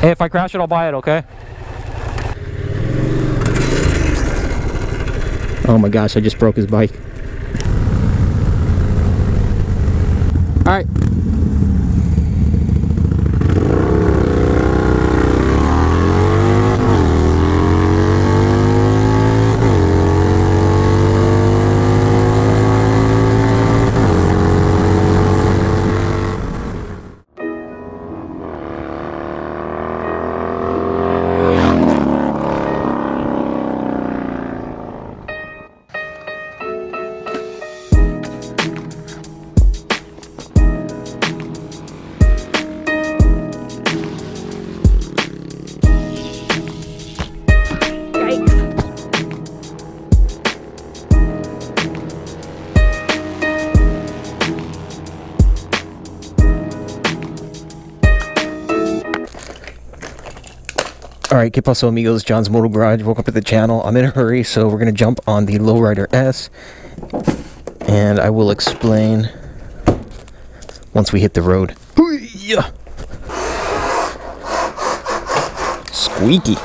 Hey, if I crash it, I'll buy it, okay? Oh my gosh, I just broke his bike. Alright. Alright, que paso amigos, Jon's Moto Garage, welcome to the channel. I'm in a hurry, so we're going to jump on the Lowrider S, and I will explain once we hit the road. Hoo-yah! Squeaky.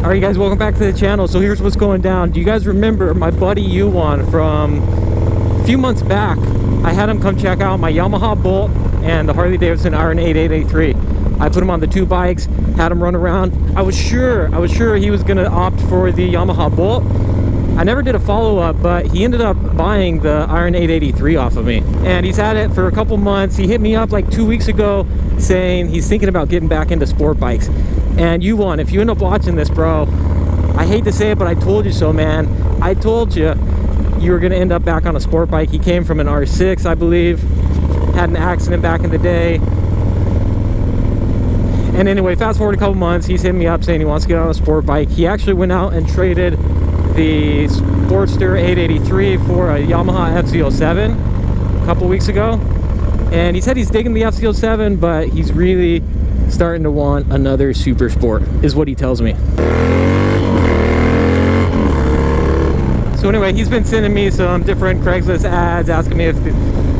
Alright you guys, welcome back to the channel. So here's what's going down. Do you guys remember my buddy Yuwon from a few months back? I had him come check out my Yamaha Bolt and the Harley-Davidson Iron 883. I put him on the two bikes, had him run around. I was sure he was gonna opt for the Yamaha Bolt. I never did a follow-up, but he ended up buying the Iron 883 off of me. And he's had it for a couple months. He hit me up like 2 weeks ago saying he's thinking about getting back into sport bikes. And Yuwon, if you end up watching this, bro, I hate to say it, but I told you so, man. I told you you were gonna end up back on a sport bike. He came from an R6, I believe. Had an accident back in the day. And anyway, fast forward a couple months, he's hitting me up saying he wants to get on a sport bike. He actually went out and traded the Sportster 883 for a Yamaha FZ07 a couple weeks ago. And he said he's digging the FZ07, but he's really starting to want another super sport, is what he tells me. So anyway, he's been sending me some different Craigslist ads, asking me if,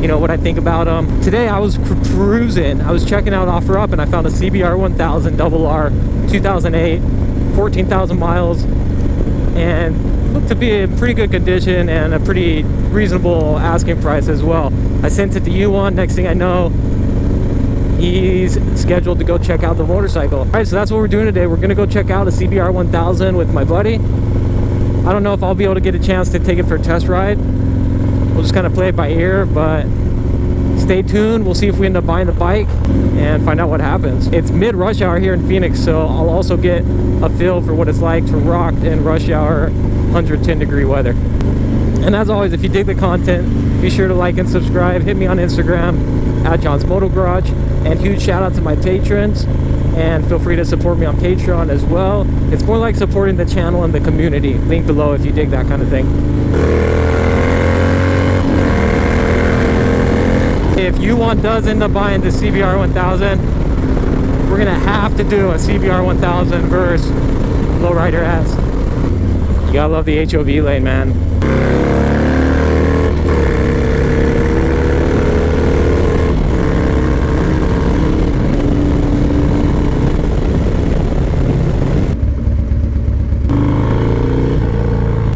you know, what I think about them. Today I was perusing, I was checking out OfferUp, and I found a CBR1000RR 2008, 14,000 miles, and looked to be in pretty good condition and a pretty reasonable asking price as well. I sent it to Yuwon. Next thing I know, he's scheduled to go check out the motorcycle. All right, so that's what we're doing today. We're gonna go check out a CBR1000 with my buddy. I don't know if I'll be able to get a chance to take it for a test ride. We'll just kind of play it by ear, but stay tuned. We'll see if we end up buying the bike and find out what happens. It's mid-rush hour here in Phoenix, so I'll also get a feel for what it's like to rock in rush hour 110-degree weather. And as always, if you dig the content, be sure to like and subscribe. Hit me on Instagram at Jon's Moto Garage. And huge shout out to my patrons. And feel free to support me on Patreon as well. It's more like supporting the channel and the community. Link below if you dig that kind of thing. If Yuwon does end up buying the CBR1000, we're gonna have to do a CBR1000 versus Lowrider S. You gotta love the HOV lane, man.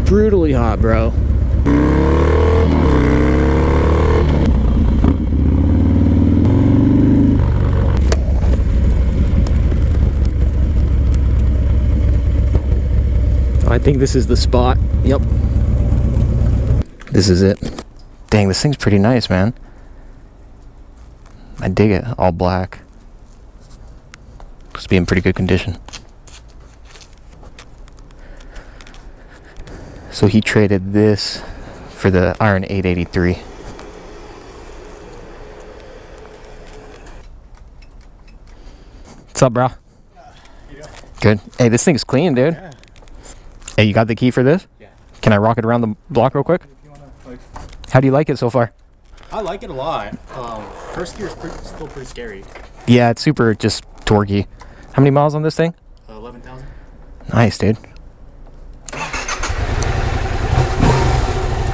Brutally hot, bro. I think this is the spot. Yep. This is it. Dang, this thing's pretty nice, man. I dig it. All black. Looks to be in pretty good condition. So he traded this for the Iron 883. What's up, bro? Yeah. Good. Hey, this thing's clean, dude. Yeah. Hey, you got the key for this? Yeah. Can I rock it around the block real quick? If you wanna, like... How do you like it so far? I like it a lot. First gear is still pretty scary. Yeah, it's super just torquey. How many miles on this thing? 11,000. Nice, dude.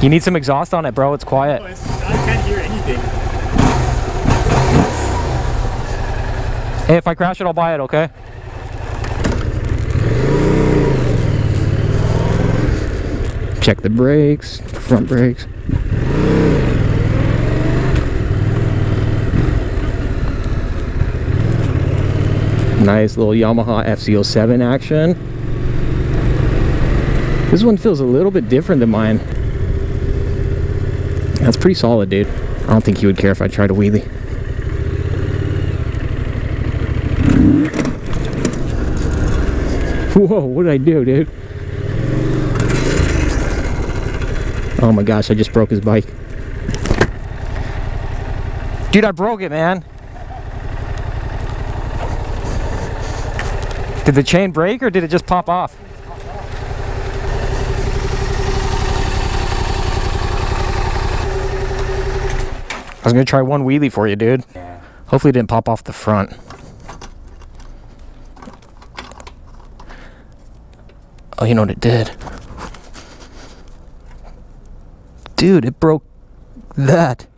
You need some exhaust on it, bro. It's quiet. Oh, I can't hear anything. Hey, if I crash it, I'll buy it, okay? Check the brakes, front brakes. Nice little Yamaha FZ07 action. This one feels a little bit different than mine. That's pretty solid, dude. I don't think you would care if I tried a wheelie. Whoa, what did I do, dude? Oh my gosh, I just broke his bike. Dude, I broke it, man. Did the chain break or did it just pop off? I was gonna try one wheelie for you, dude. Hopefully it didn't pop off the front. Oh, you know what it did? Dude, it broke that.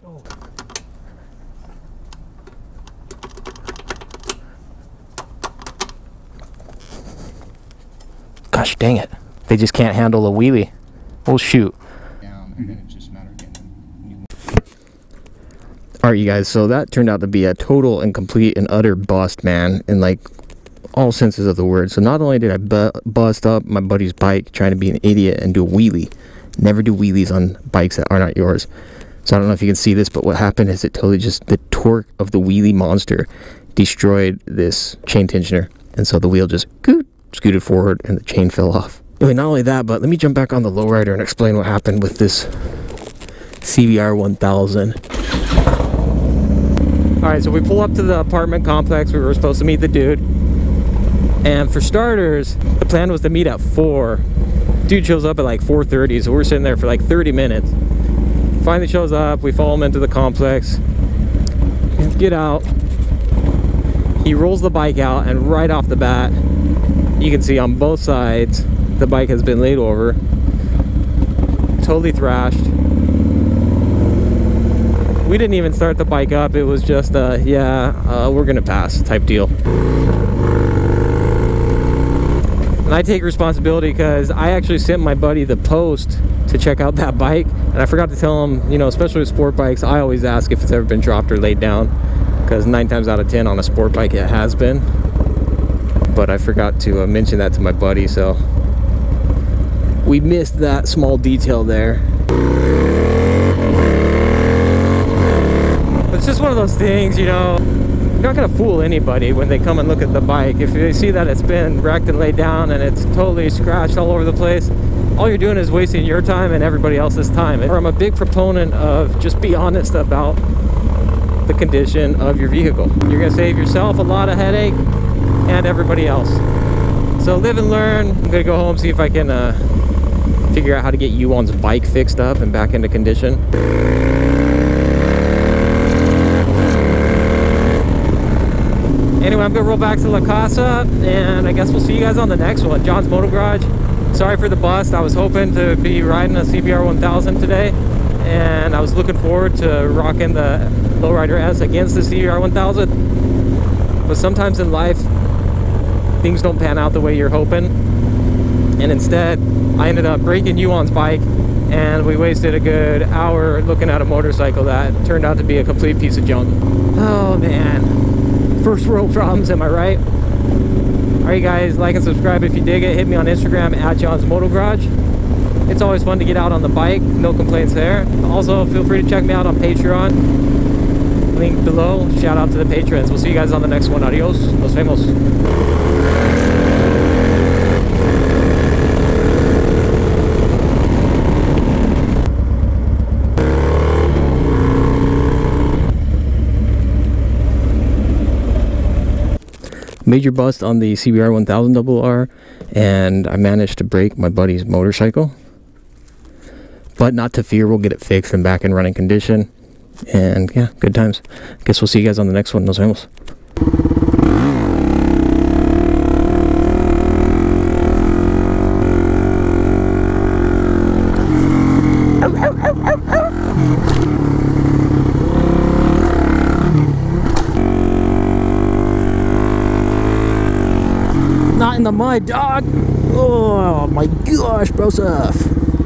Gosh dang it. They just can't handle a wheelie. Well, shoot. Alright, you guys, so that turned out to be a total and complete and utter bust, man, in like all senses of the word. So not only did I bust up my buddy's bike trying to be an idiot and do a wheelie. Never do wheelies on bikes that are not yours. So I don't know if you can see this, but what happened is it totally just, the torque of the wheelie monster destroyed this chain tensioner. And so the wheel just scooted forward and the chain fell off. Anyway, not only that, but let me jump back on the Lowrider and explain what happened with this CBR1000. Alright, so we pull up to the apartment complex. We were supposed to meet the dude. And for starters, the plan was to meet at 4. Dude shows up at like 4:30, so we're sitting there for like 30 minutes. Finally shows up, we follow him into the complex, get out, he rolls the bike out, and right off the bat, you can see on both sides, the bike has been laid over, totally thrashed. We didn't even start the bike up, it was just we're gonna pass type deal. And I take responsibility because I actually sent my buddy the post to check out that bike, and I forgot to tell him, you know, especially with sport bikes, I always ask if it's ever been dropped or laid down, because 9 times out of 10 on a sport bike it has been. But I forgot to mention that to my buddy, so we missed that small detail there. It's just one of those things, you know. You're not gonna fool anybody when they come and look at the bike. If they see that it's been wrecked and laid down and it's totally scratched all over the place, all you're doing is wasting your time and everybody else's time. I'm a big proponent of just be honest about the condition of your vehicle. You're gonna save yourself a lot of headache and everybody else. So live and learn. I'm gonna go home, see if I can figure out how to get Yuwon's bike fixed up and back into condition. Anyway, I'm gonna roll back to La Casa, and I guess we'll see you guys on the next one. Jon's Moto Garage. Sorry for the bust. I was hoping to be riding a CBR1000 today, and I was looking forward to rocking the Lowrider S against the CBR1000. But sometimes in life, things don't pan out the way you're hoping, and instead, I ended up breaking Yuwon's bike, and we wasted a good hour looking at a motorcycle that turned out to be a complete piece of junk. Oh man. First world problems, am I right? Alright, you guys, like and subscribe if you dig it. Hit me on Instagram at Jon's Moto Garage. It's always fun to get out on the bike, no complaints there. Also, feel free to check me out on Patreon, link below. Shout out to the patrons. We'll see you guys on the next one. Adios, nos vemos. Major bust on the CBR1000RR, and I managed to break my buddy's motorcycle, but not to fear, we'll get it fixed and back in running condition. And yeah, good times. I guess we'll see you guys on the next one. Nos vemos. in the mud, dog. Oh my gosh, bro stuff.